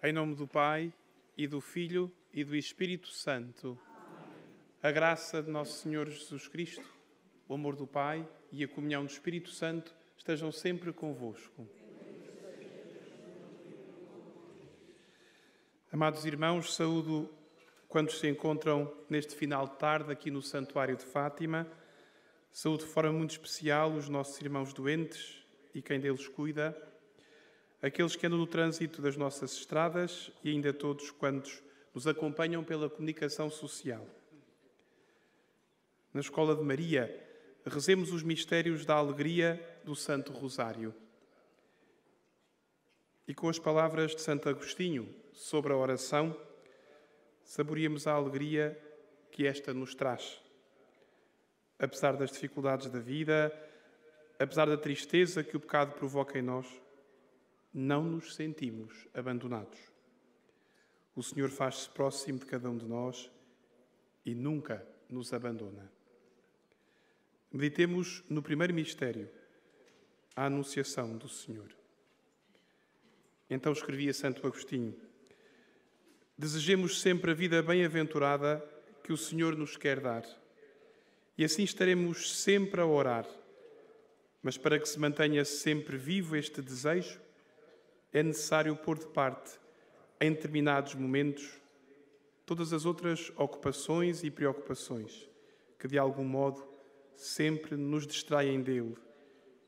Em nome do Pai, e do Filho, e do Espírito Santo. A graça de Nosso Senhor Jesus Cristo, o amor do Pai e a comunhão do Espírito Santo estejam sempre convosco. Amados irmãos, saúdo quantos se encontram neste final de tarde aqui no Santuário de Fátima. Saúdo de forma muito especial os nossos irmãos doentes e quem deles cuida, aqueles que andam no trânsito das nossas estradas e ainda todos quantos nos acompanham pela comunicação social. Na Escola de Maria, rezemos os mistérios da alegria do Santo Rosário. E com as palavras de Santo Agostinho sobre a oração, saboreemos a alegria que esta nos traz. Apesar das dificuldades da vida, apesar da tristeza que o pecado provoca em nós, não nos sentimos abandonados. O Senhor faz-se próximo de cada um de nós e nunca nos abandona. Meditemos no primeiro mistério, a anunciação do Senhor. Então escrevia Santo Agostinho: desejemos sempre a vida bem-aventurada que o Senhor nos quer dar, e assim estaremos sempre a orar. Mas para que se mantenha sempre vivo este desejo, é necessário pôr de parte, em determinados momentos, todas as outras ocupações e preocupações que, de algum modo, sempre nos distraem dele,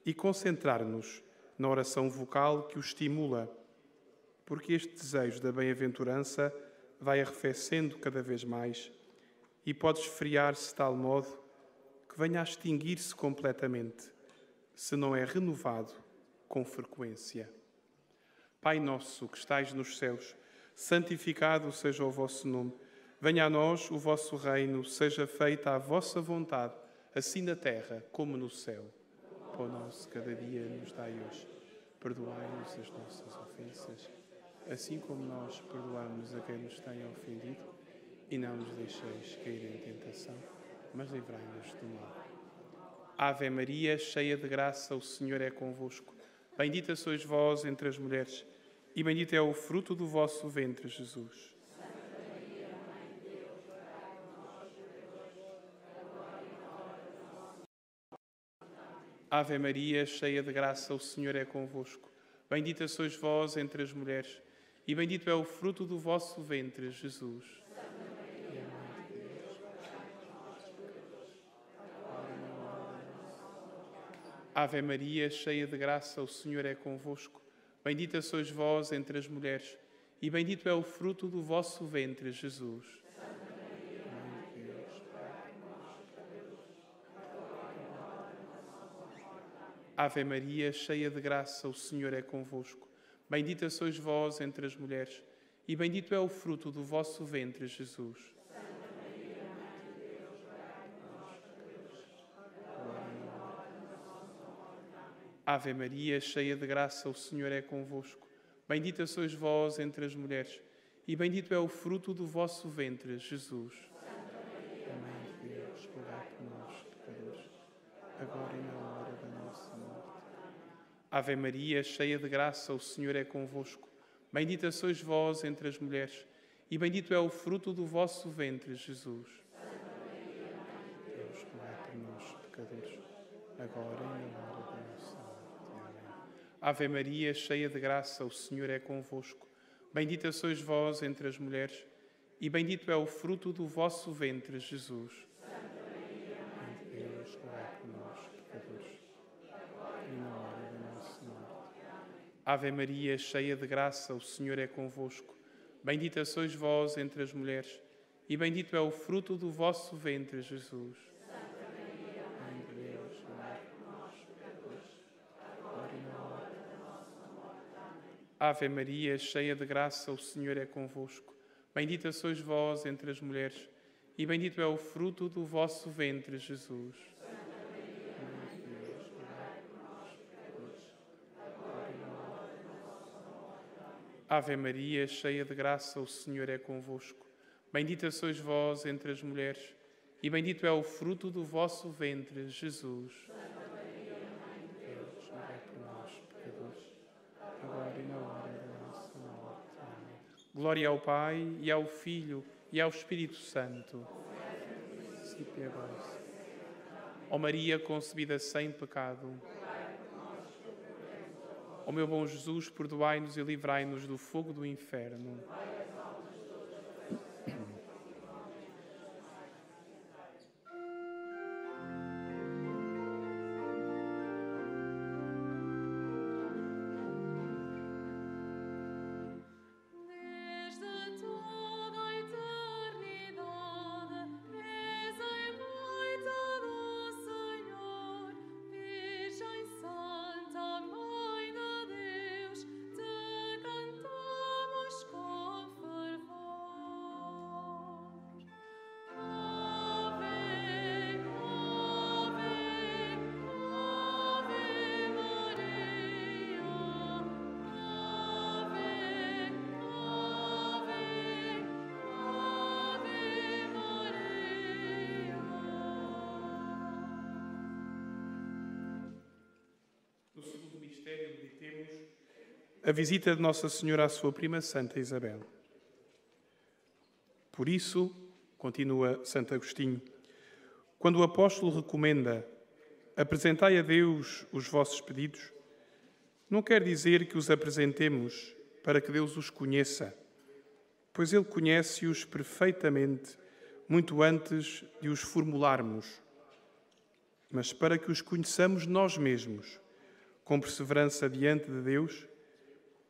e concentrar-nos na oração vocal que o estimula, porque este desejo da bem-aventurança vai arrefecendo cada vez mais e pode esfriar-se de tal modo que venha a extinguir-se completamente, se não é renovado com frequência. Pai nosso, que estais nos céus, santificado seja o vosso nome. Venha a nós o vosso reino, seja feita a vossa vontade, assim na terra como no céu. O pão nosso cada dia nos dai hoje. Perdoai-nos as nossas ofensas, assim como nós perdoamos a quem nos tem ofendido. E não nos deixeis cair em tentação, mas livrai-nos do mal. Ave Maria, cheia de graça, o Senhor é convosco. Bendita sois vós entre as mulheres, e bendito é o fruto do vosso ventre, Jesus. Santa Maria, Mãe de Deus, rogai por nós, pecadores, agora e na hora da nossa morte. Ave Maria, cheia de graça, o Senhor é convosco. Bendita sois vós entre as mulheres, e bendito é o fruto do vosso ventre, Jesus. Santa Maria, Mãe de Deus, rogai por nós, pecadores, agora e na hora da nossa morte. Ave Maria, cheia de graça, o Senhor é convosco. Bendita sois vós entre as mulheres, e bendito é o fruto do vosso ventre, Jesus. Santa Maria, Mãe de Deus, rogai por nós, pecadores, agora e na hora da nossa morte. Ave Maria, cheia de graça, o Senhor é convosco. Bendita sois vós entre as mulheres, e bendito é o fruto do vosso ventre, Jesus. Santa Maria, Mãe de Deus, rogai por nós, pecadores, agora e na hora da nossa morte. Amém. Ave Maria, cheia de graça, o Senhor é convosco. Bendita sois vós entre as mulheres, e bendito é o fruto do vosso ventre, Jesus. Santa Maria, Mãe de Deus, rogai por nós, pecadores, agora e na hora da nossa morte. Ave Maria, cheia de graça, o Senhor é convosco. Bendita sois vós entre as mulheres, e bendito é o fruto do vosso ventre, Jesus. Santa Maria, Mãe de Deus, rogai por nós, pecadores, agora e na hora da nossa morte. Amém. Ave Maria, cheia de graça, o Senhor é convosco. Bendita sois vós entre as mulheres, e bendito é o fruto do vosso ventre, Jesus. Santa Maria, Mãe de Deus, rogai por nós, pecadores, agora e na hora. Ave Maria, cheia de graça, o Senhor é convosco. Bendita sois vós entre as mulheres, e bendito é o fruto do vosso ventre, Jesus. Santa Maria, Mãe de Deus, rogai por nós, pecadores, agora e na hora da nossa morte. Amém. Ave Maria, cheia de graça, o Senhor é convosco. Bendita sois vós entre as mulheres, e bendito é o fruto do vosso ventre, Jesus. Ave Maria, cheia de graça, o Senhor é convosco. Bendita sois vós entre as mulheres, e bendito é o fruto do vosso ventre, Jesus. Santa Maria, Mãe de Deus, rogai por nós, pecadores, agora e na hora da nossa morte. Amém. Glória ao Pai, e ao Filho, e ao Espírito Santo. Ó Maria concebida sem pecado. Ó meu bom Jesus, perdoai-nos e livrai-nos do fogo do inferno. A visita de Nossa Senhora à sua prima Santa Isabel. Por isso, continua Santo Agostinho, quando o apóstolo recomenda apresentai a Deus os vossos pedidos, não quer dizer que os apresentemos para que Deus os conheça, pois Ele conhece-os perfeitamente, muito antes de os formularmos, mas para que os conheçamos nós mesmos, com perseverança diante de Deus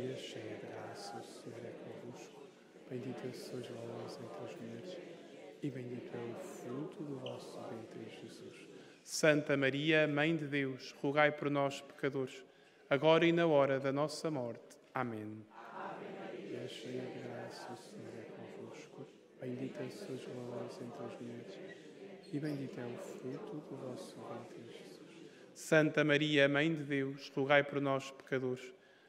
Maria, cheia de graça, o Senhor é convosco. Bendita sois vós entre as mulheres e bendito é o fruto do vosso ventre, Jesus. Santa Maria, Mãe de Deus, rogai por nós, pecadores, agora e na hora da nossa morte. Amém. Ave Maria, cheia de graça, o Senhor é convosco. Bendita sois vós entre as mulheres e bendito é o fruto do vosso ventre, Jesus. Santa Maria, Mãe de Deus, rogai por nós, pecadores,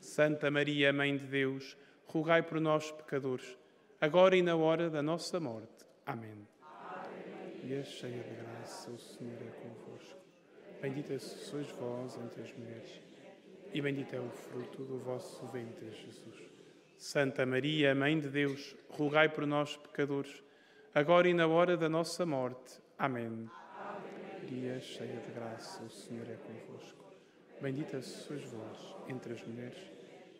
Santa Maria, Mãe de Deus, rogai por nós, pecadores, agora e na hora da nossa morte. Amém. Maria, cheia de graça, o Senhor é convosco. Bendita sois vós entre as mulheres, e bendito é o fruto do vosso ventre, Jesus. Santa Maria, Mãe de Deus, rogai por nós, pecadores, agora e na hora da nossa morte. Amém. Maria, cheia de graça, o Senhor é convosco. Bendita sois vós entre as mulheres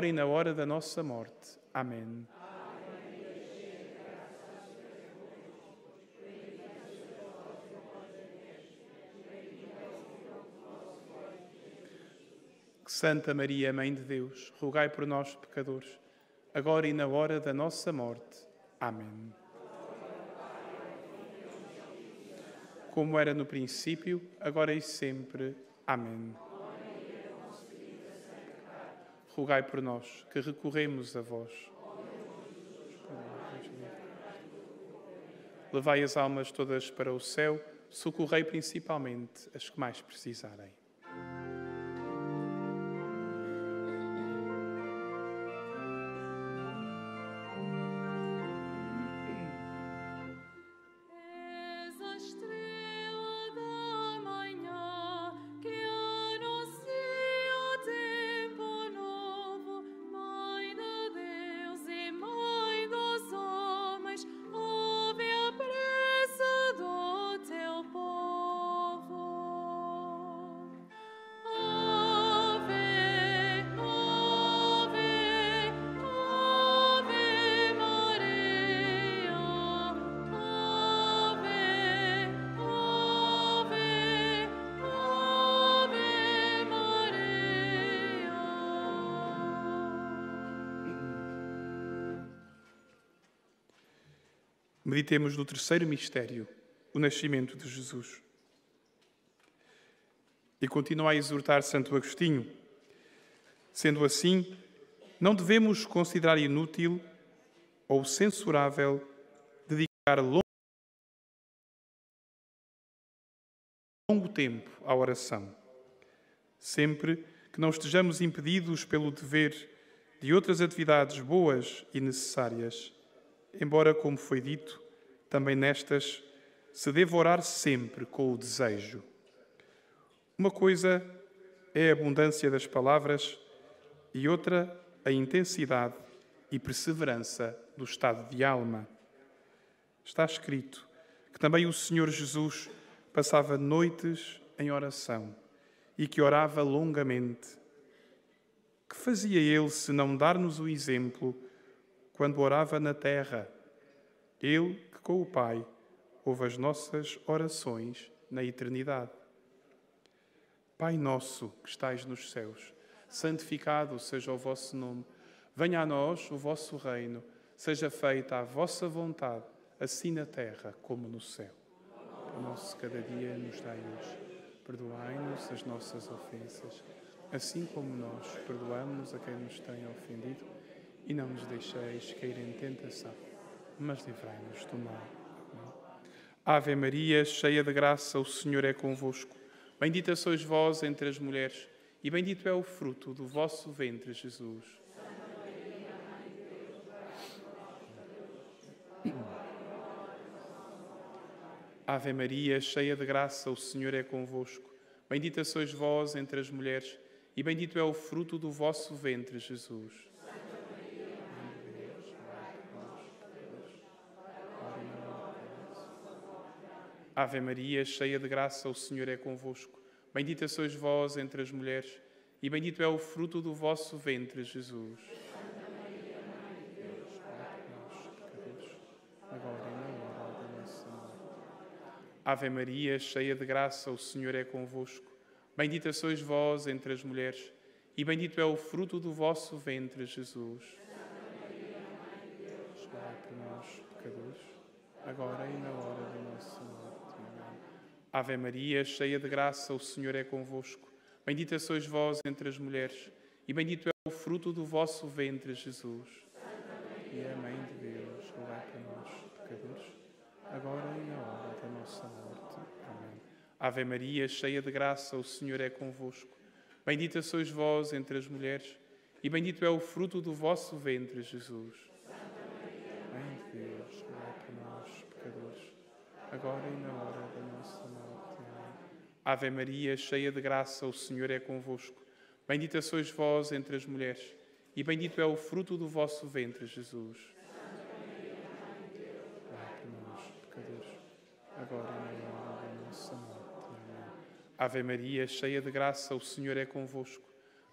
agora e na hora da nossa morte. Amém. Santa Maria, Mãe de Deus, rogai por nós, pecadores, agora e na hora da nossa morte. Amém. como era no princípio, agora e sempre. Amém. Rogai por nós, que recorremos a vós. Levai as almas todas para o céu, socorrei principalmente as que mais precisarem. Meditemos no terceiro mistério, o nascimento de Jesus. E continua a exortar Santo Agostinho. Sendo assim, não devemos considerar inútil ou censurável dedicar longo tempo à oração, sempre que não estejamos impedidos pelo dever de outras atividades boas e necessárias. Embora, como foi dito, também nestas se deve orar sempre com o desejo. Uma coisa é a abundância das palavras e outra a intensidade e perseverança do estado de alma. Está escrito que também o Senhor Jesus passava noites em oração e que orava longamente. Que fazia ele senão dar-nos o exemplo quando orava na terra, ele que com o Pai ouve as nossas orações na eternidade. Pai nosso que estais nos céus, santificado seja o vosso nome. Venha a nós o vosso reino, seja feita a vossa vontade, assim na terra como no céu. O nosso cada dia nos dai hoje. Perdoai-nos as nossas ofensas, assim como nós perdoamos a quem nos tem ofendido. E não nos deixeis cair em tentação, mas livrai-nos do mal. Ave Maria, cheia de graça, o Senhor é convosco. Bendita sois vós entre as mulheres, e bendito é o fruto do vosso ventre, Jesus. Santa Maria, Mãe de Deus, rogai por nós, pecadores. Ave Maria, cheia de graça, o Senhor é convosco. Bendita sois vós entre as mulheres, e bendito é o fruto do vosso ventre, Jesus. Ave Maria, cheia de graça, o Senhor é convosco. Bendita sois vós entre as mulheres, e bendito é o fruto do vosso ventre, Jesus. Santa Maria, Mãe de Deus, rogai por nós, pecadores, agora e na hora da nossa morte. Ave Maria, cheia de graça, o Senhor é convosco. Bendita sois vós entre as mulheres, e bendito é o fruto do vosso ventre, Jesus. Santa Maria, Mãe de Deus, rogai por nós, pecadores, agora e na hora da nossa morte. Ave Maria, cheia de graça, o Senhor é convosco. Bendita sois vós entre as mulheres, e bendito é o fruto do vosso ventre, Jesus. Santa Maria, Mãe de Deus, rogai por nós, pecadores, agora e na hora da nossa morte. Amém. Ave Maria, cheia de graça, o Senhor é convosco. Bendita sois vós entre as mulheres, e bendito é o fruto do vosso ventre, Jesus. Santa Maria, Mãe de Deus, rogai por nós, pecadores, agora e na hora da nossa morte. Ave Maria, cheia de graça, o Senhor é convosco. Bendita sois vós entre as mulheres, e bendito é o fruto do vosso ventre, Jesus. Santa Maria, Mãe de Deus, rogai por nós, pecadores, agora e na hora da nossa morte. Amém. Ave Maria, cheia de graça, o Senhor é convosco.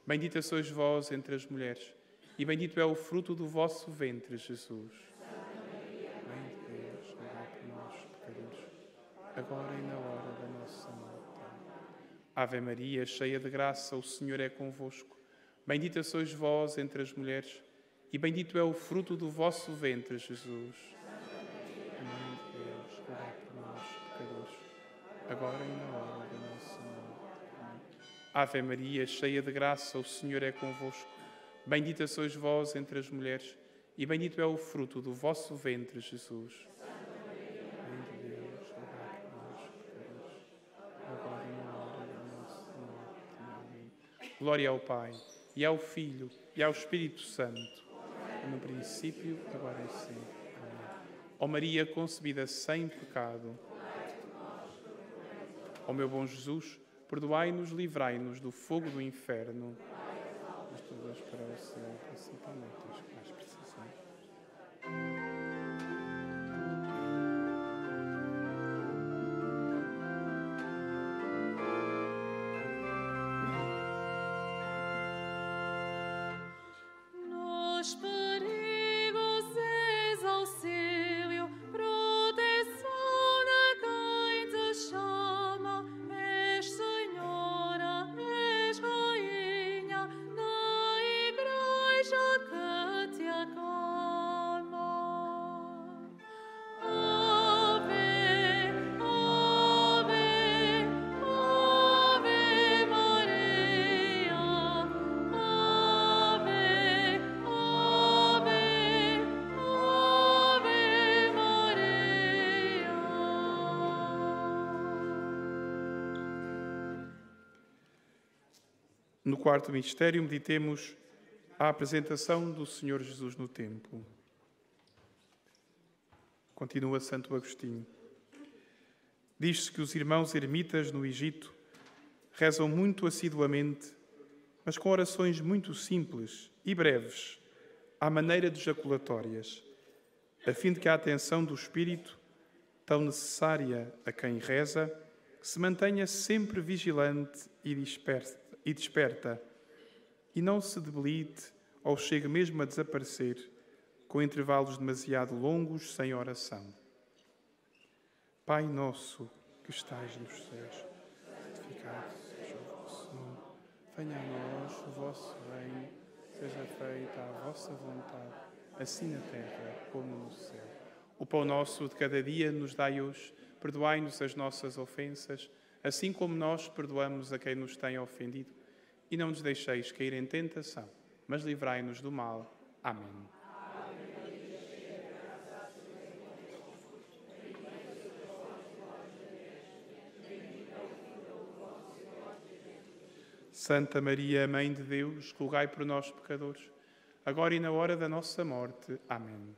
Bendita sois vós entre as mulheres, e bendito é o fruto do vosso ventre, Jesus. Santa Maria, Mãe de Deus, rogai por nós, pecadores, agora e na hora da nossa morte. Ave Maria, cheia de graça, o Senhor é convosco. Bendita sois vós entre as mulheres, e bendito é o fruto do vosso ventre, Jesus. Santa Maria, Mãe de Deus, rogai por nós, pecadores, agora e na hora da nossa morte. Ave Maria, cheia de graça, o Senhor é convosco. Bendita sois vós entre as mulheres e bendito é o fruto do vosso ventre, Jesus. Santa Maria, Mãe de Deus, rogai por nós, pecadores, agora e na hora da nossa morte. Amém. Glória ao Pai, e ao Filho, e ao Espírito Santo, como no princípio, agora e sempre. Ó Maria concebida sem pecado, ó meu bom Jesus, perdoai-nos, livrai-nos do fogo do inferno. Mas todas para o céu, principalmente os que mais precisam. No quarto mistério, meditemos a apresentação do Senhor Jesus no templo. Continua Santo Agostinho. Diz-se que os irmãos ermitas no Egito rezam muito assiduamente, mas com orações muito simples e breves, à maneira de jaculatórias, a fim de que a atenção do Espírito, tão necessária a quem reza, se mantenha sempre vigilante e desperta, e não se debilite ou chegue mesmo a desaparecer com intervalos demasiado longos sem oração. Pai nosso, que estais nos céus, santificado seja o vosso nome. Venha a nós o vosso reino, seja feita a vossa vontade, assim na terra como no céu. O pão nosso de cada dia nos dai hoje, perdoai-nos as nossas ofensas, assim como nós perdoamos a quem nos tem ofendido, e não nos deixeis cair em tentação, mas livrai-nos do mal. Amém. Santa Maria, Mãe de Deus, rogai por nós, pecadores, agora e na hora da nossa morte. Amém.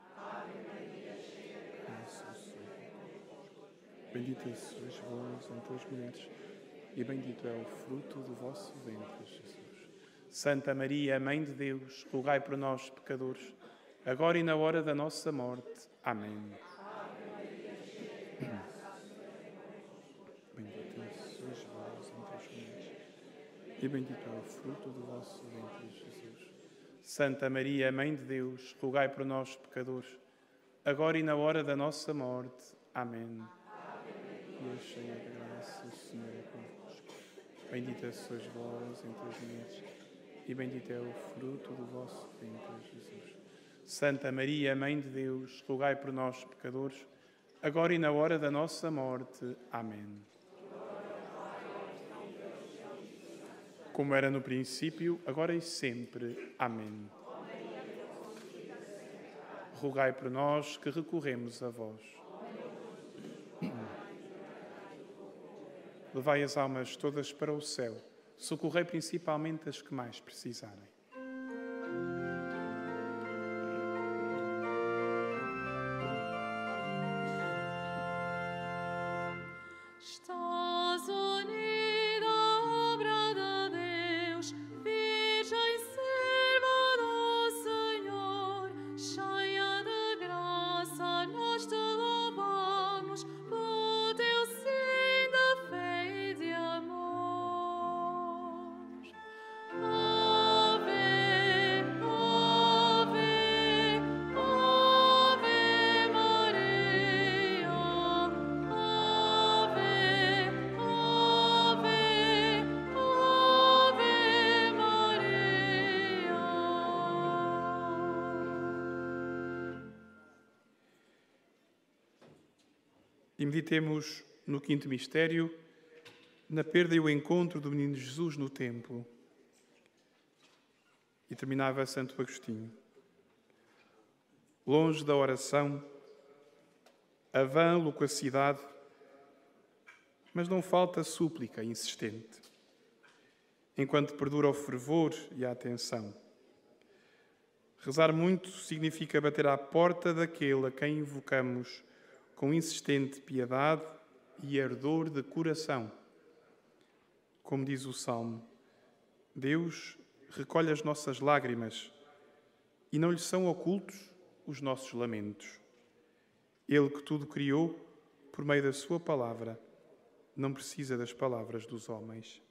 Ave Maria, cheia de graça, o Senhor é convosco. Bendita sois vós entre as mulheres, e bendito é o fruto do vosso ventre, Jesus. Santa Maria, Mãe de Deus, rogai por nós, pecadores, agora e na hora da nossa morte. Amém. Ave Maria, cheia de graça, o Senhor é convosco. Bendita sois vós entre as mulheres, e bendito é o fruto do vosso ventre, Jesus. Santa Maria, Mãe de Deus, rogai por nós, pecadores, agora e na hora da nossa morte. Amém. Deus cheia de graça, o Senhor é convosco. Bendita sois vós entre as mulheres, e bendito é o fruto do vosso ventre, Jesus. Santa Maria, Mãe de Deus, rogai por nós, pecadores, agora e na hora da nossa morte. Amém. Como era no princípio, agora e sempre. Amém. Rogai por nós que recorremos a vós. Levai as almas todas para o céu, socorrei principalmente as que mais precisarem. E meditemos no quinto mistério, na perda e o encontro do menino Jesus no templo. E terminava Santo Agostinho. Longe da oração, a vã loquacidade, mas não falta súplica insistente, enquanto perdura o fervor e a atenção. Rezar muito significa bater à porta daquele a quem invocamos com insistente piedade e ardor de coração. Como diz o Salmo, Deus recolhe as nossas lágrimas e não lhe são ocultos os nossos lamentos. Ele que tudo criou por meio da sua palavra, não precisa das palavras dos homens.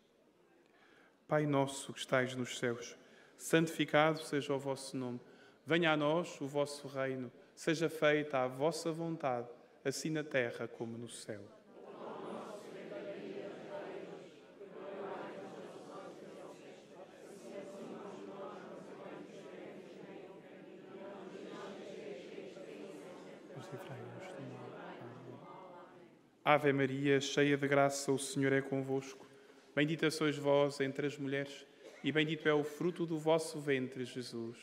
Pai nosso que estais nos céus, santificado seja o vosso nome. Venha a nós o vosso reino, seja feita a vossa vontade, assim na terra como no céu. Ave Maria, cheia de graça, o Senhor é convosco. Bendita sois vós entre as mulheres, e bendito é o fruto do vosso ventre, Jesus.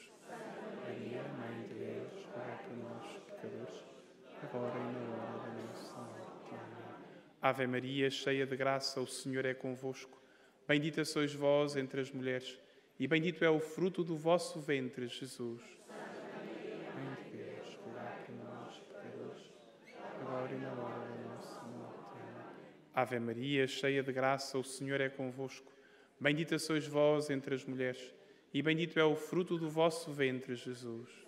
Maria, Mãe de Deus, rogai por nós, pecadores, agora e na hora da nossa morte. Ave Maria, cheia de graça, o Senhor é convosco. Bendita sois vós entre as mulheres, e bendito é o fruto do vosso ventre, Jesus. Santa Maria, Mãe de Deus, rogai por nós, pecadores, agora e na hora da nossa morte. Ave Maria, cheia de graça, o Senhor é convosco. Bendita sois vós entre as mulheres, e bendito é o fruto do vosso ventre, Jesus.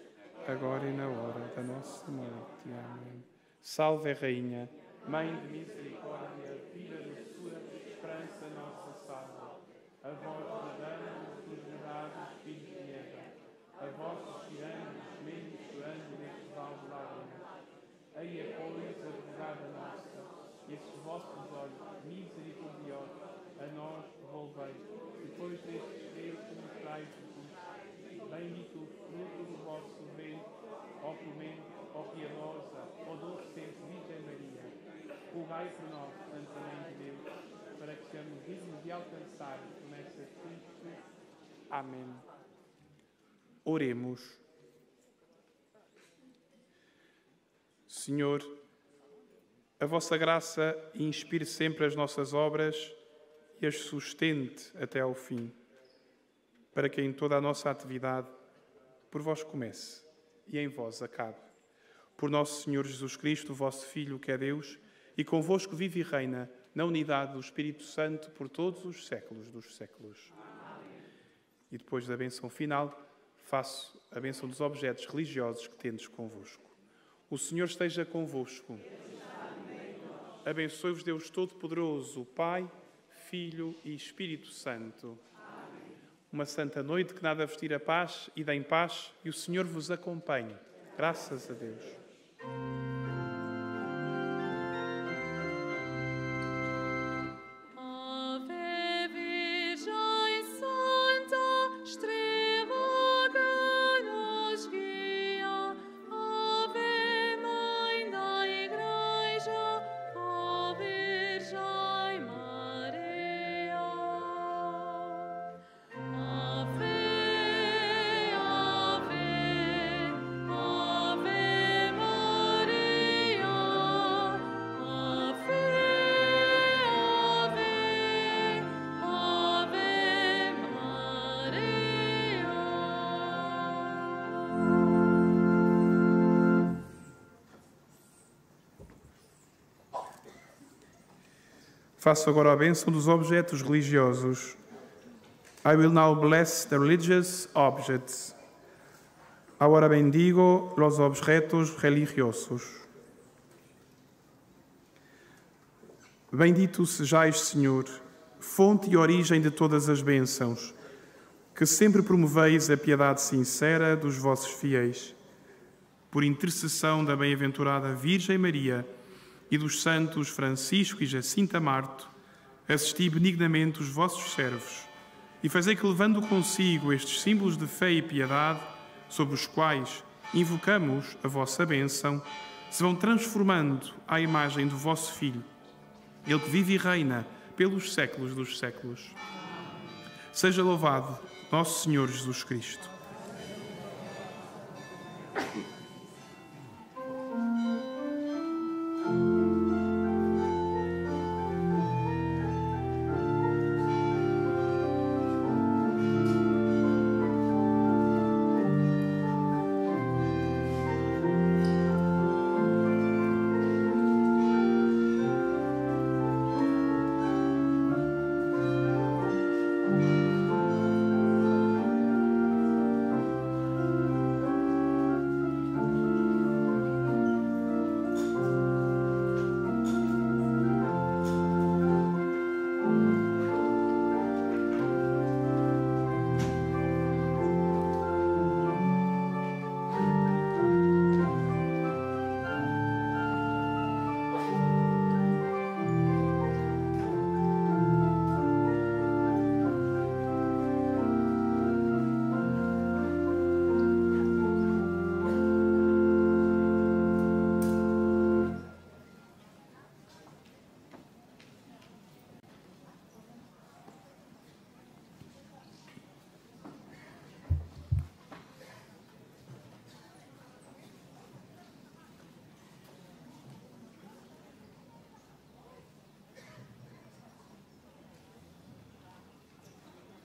agora e na hora da nossa morte. Amém. Salve, Rainha, Mãe de misericórdia, vida, doçura, esperança, nossa salva. A vós, bradamos os verdadeiros filhos de guerra. A vós, tiramos, mesmo chorando neste vale de lágrimas. Aí a pobreza advogada nossa, e esses vossos olhos misericordiosos, a nós volvei, depois destes deuses que nos trai Jesus. Bendito o fruto do vosso ventre, ó clemente, ó piedosa, ó doce sempre Virgem Maria. Rogai por nós, Santa Mãe de Deus, para que sejamos dignos de alcançar a promessa de Cristo. Amém. Oremos. Senhor, a vossa graça inspire sempre as nossas obras e as sustente até ao fim, para que em toda a nossa atividade por vós comece e em vós acabe. Por nosso Senhor Jesus Cristo, vosso Filho, que é Deus, e convosco vive e reina na unidade do Espírito Santo por todos os séculos dos séculos. Amém. E depois da bênção final, faço a bênção dos objetos religiosos que tendes convosco. O Senhor esteja convosco. Abençoe-vos Deus Todo-Poderoso, Pai, Filho e Espírito Santo. Amém. Uma santa noite, que nada vos tire a paz, e dê em paz, e o Senhor vos acompanhe. Graças a Deus. Faço agora a bênção dos objetos religiosos. I will now bless the religious objects. Ahora bendigo los objetos religiosos. Bendito sejais, Senhor, fonte e origem de todas as bênçãos, que sempre promoveis a piedade sincera dos vossos fiéis. Por intercessão da bem-aventurada Virgem Maria, e dos santos Francisco e Jacinta Marto, assisti benignamente os vossos servos e fazei que, levando consigo estes símbolos de fé e piedade, sobre os quais invocamos a vossa bênção, se vão transformando à imagem do vosso Filho, Ele que vive e reina pelos séculos dos séculos. Seja louvado nosso Senhor Jesus Cristo.